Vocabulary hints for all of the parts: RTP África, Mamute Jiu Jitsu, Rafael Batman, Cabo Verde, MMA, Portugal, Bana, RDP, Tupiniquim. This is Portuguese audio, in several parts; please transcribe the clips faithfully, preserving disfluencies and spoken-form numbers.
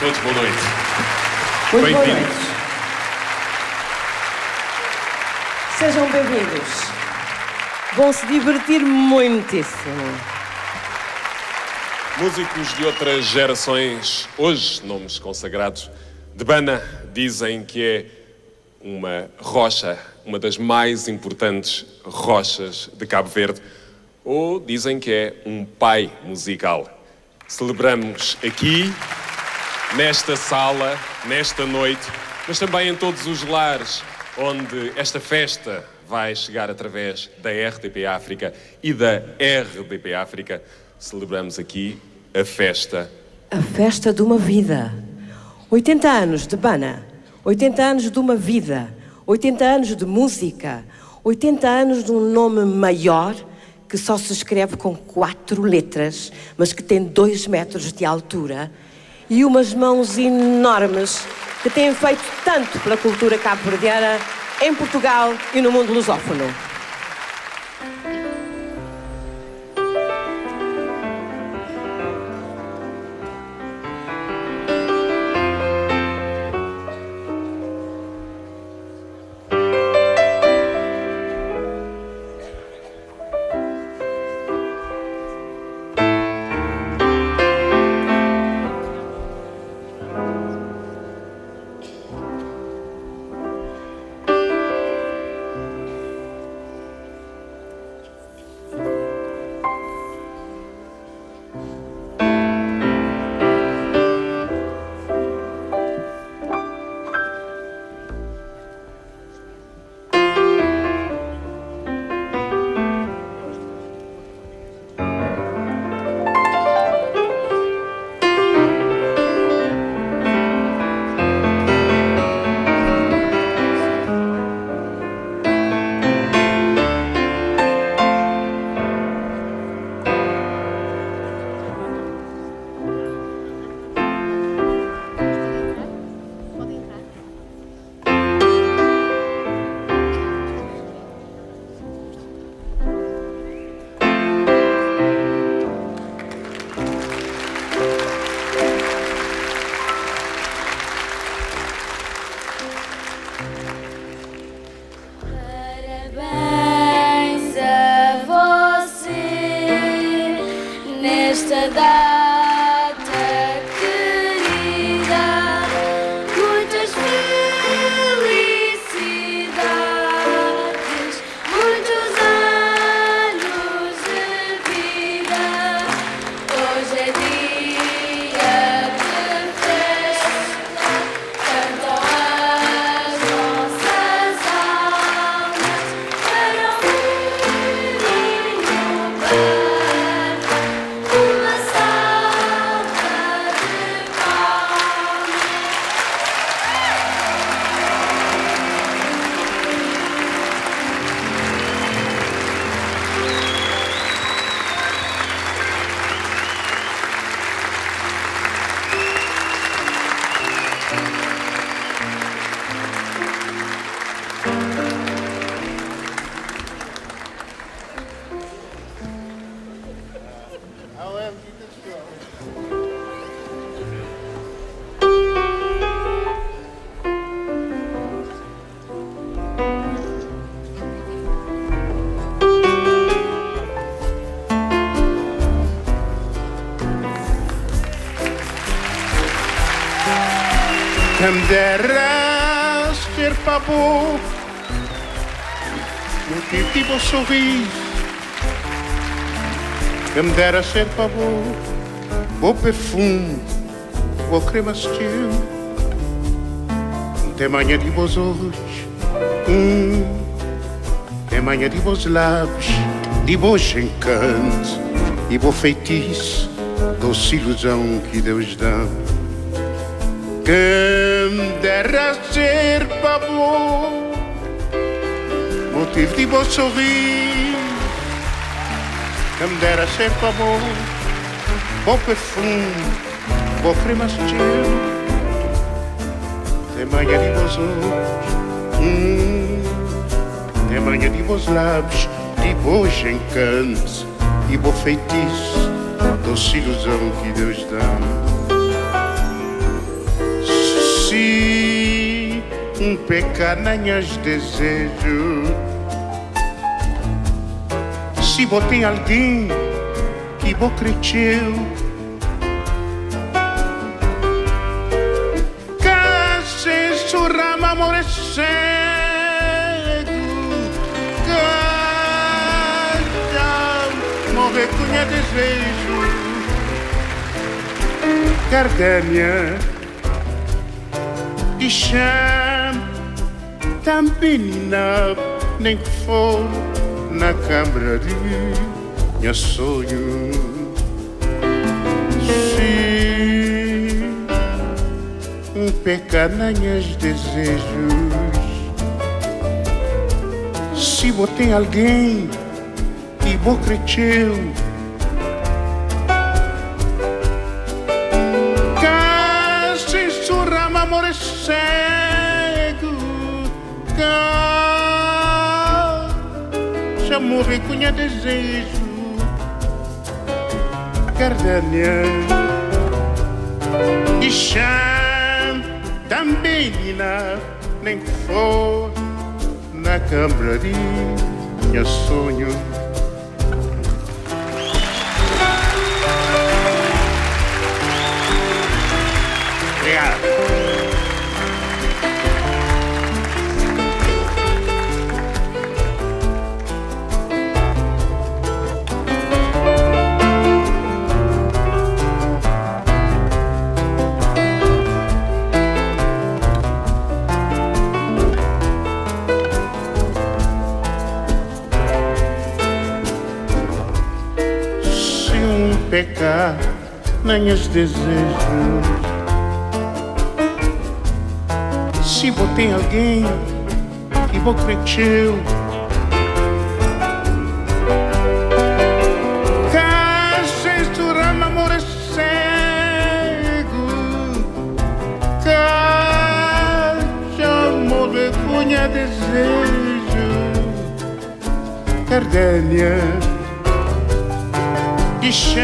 todos, boa noite. Bem-vindos. Sejam bem-vindos. Vão se divertir muitíssimo. Músicos de outras gerações, hoje nomes consagrados, de Bana, dizem que é uma rocha, uma das mais importantes rochas de Cabo Verde, ou dizem que é um pai musical. Celebramos aqui, nesta sala, nesta noite, mas também em todos os lares onde esta festa vai chegar através da R T P África e da R D P África. Celebramos aqui a festa. A festa de uma vida. oitenta anos de Bana. oitenta anos de uma vida, oitenta anos de música, oitenta anos de um nome maior que só se escreve com quatro letras, mas que tem dois metros de altura e umas mãos enormes que têm feito tanto pela cultura cabo-verdiana em Portugal e no mundo lusófono. Quem dera ser pavô, no que tipo sorriso. Quem dera ser pavô, o perfume, o creme estil. Tamanho de vos olhos, hum, tamanho de vos lábios, de vos encanto, e vos feitiço, doce ilusão que Deus dá. Quem dera ser pavô, motivo de vos sorrir. Quem dera ser pavô, bom perfume, bom creme estil. Tamanha de vos olhos, hum, tamanha de vos lábios, de vos encanto e bom feitiço, doce ilusão que Deus dá. se um pecananhas desejo. Se botei alguém que bo creteu, case surrama amor cedo, canta morre cunha desejo. Gardenia de chã também na nem for na câmara de meu sonho. Se um pecananhas desejos, se botei alguém e vou creteu, amor cego, já morre cunha desejo. Gardenia de chão também na nem que for na câmara de meu sonho. Obrigado. Pecar nem os desejos, se botei alguém que vou creteu, caixa esturama amor cego, caixa morre cunha desejo. Gardenia de chão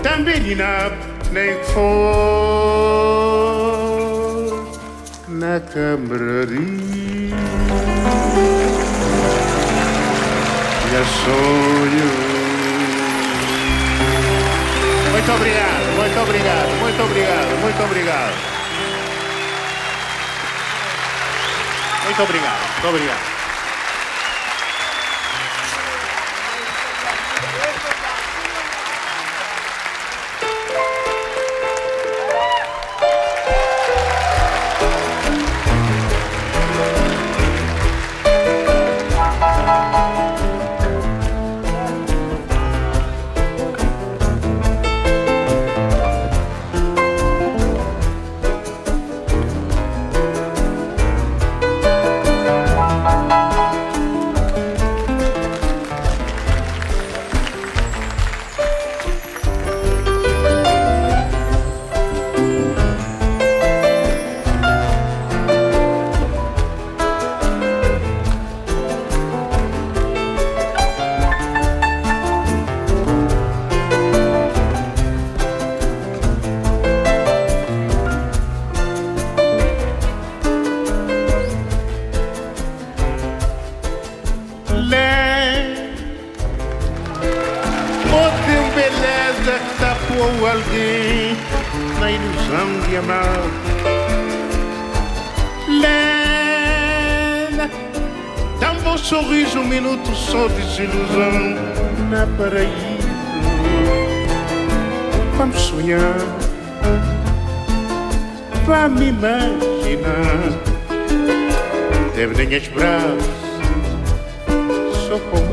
também na nem for na câmara de meu sonho. Muito obrigado, muito obrigado, muito obrigado, muito obrigado. Muito obrigado, muito obrigado. Só como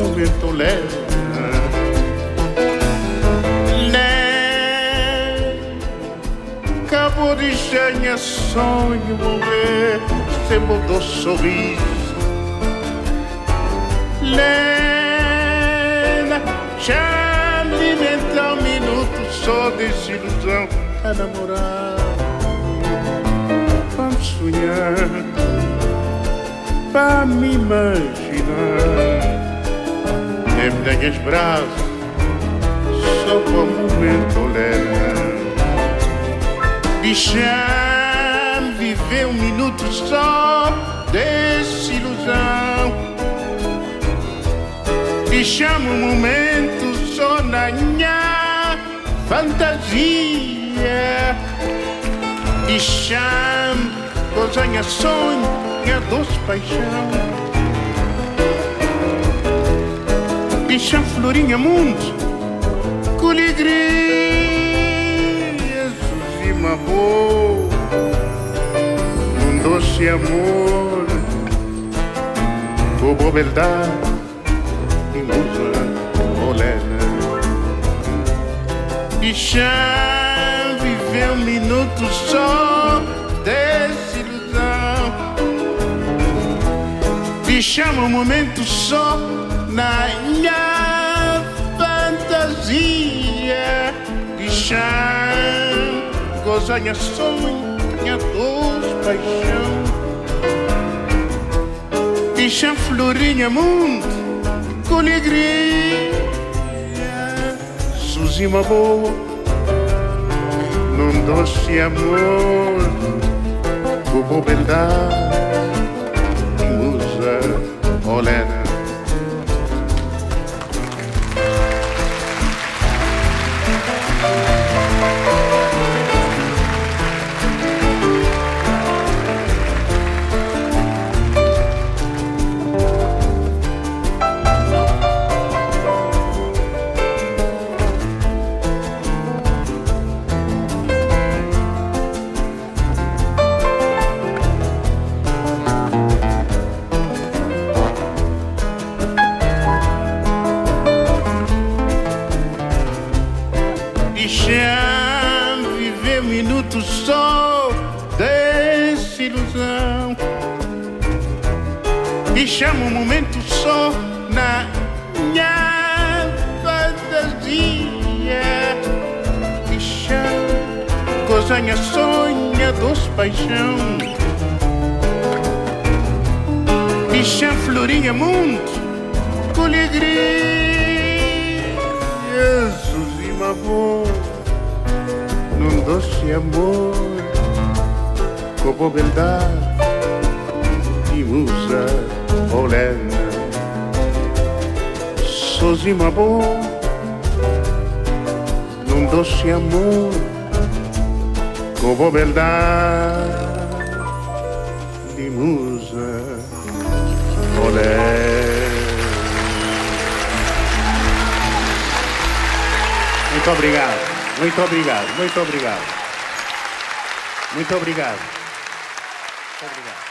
um vento leve de chão viver um minuto só desilusão. Me chamo um momento só na minha fantasia. Me chamo cozinha sonho, minha doce paixão. Me chamo florinha mundo, coligrias e uma boa. Doce amor, o boa verdade, e musa molena. Bichão, viver um minuto só desilusão. Bichão, um momento só na minha fantasia. Bichão, gozanha sonho. Minha doce paixão, bichão florinha mundo, colegria, Suzima boa, num doce amor, bobo beldade, musa olena. Só desilusão. Me chama um momento só na minha fantasia. Me chama cozinha sonha doce paixão. Me chama florinha mundo, colegria, Jesus e amor. Num doce amor, como beldade e musa olena. Sozinho amor, num doce amor, como beldade e musa olena. Muito obrigado. Muito obrigado, muito obrigado. Muito obrigado. Muito obrigado.